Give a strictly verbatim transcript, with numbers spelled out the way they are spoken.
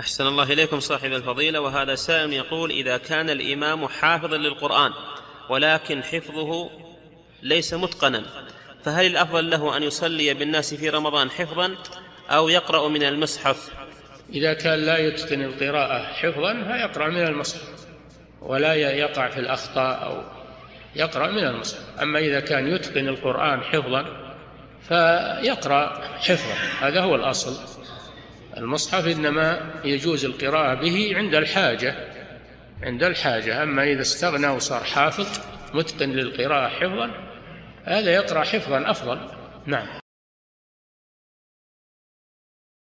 أحسن الله إليكم صاحب الفضيلة. وهذا سائل يقول: إذا كان الإمام حافظا للقرآن ولكن حفظه ليس متقنا، فهل الأفضل له أن يصلي بالناس في رمضان حفظا أو يقرأ من المصحف؟ إذا كان لا يتقن القراءة حفظا فيقرأ من المصحف ولا يقع في الأخطاء، أو يقرأ من المصحف. أما إذا كان يتقن القرآن حفظا فيقرأ حفظا، هذا هو الأصل. المصحف إنما يجوز القراءة به عند الحاجة عند الحاجة أما إذا استغنى وصار حافظ متقن للقراءة حفظا، هذا يقرأ حفظا أفضل. نعم.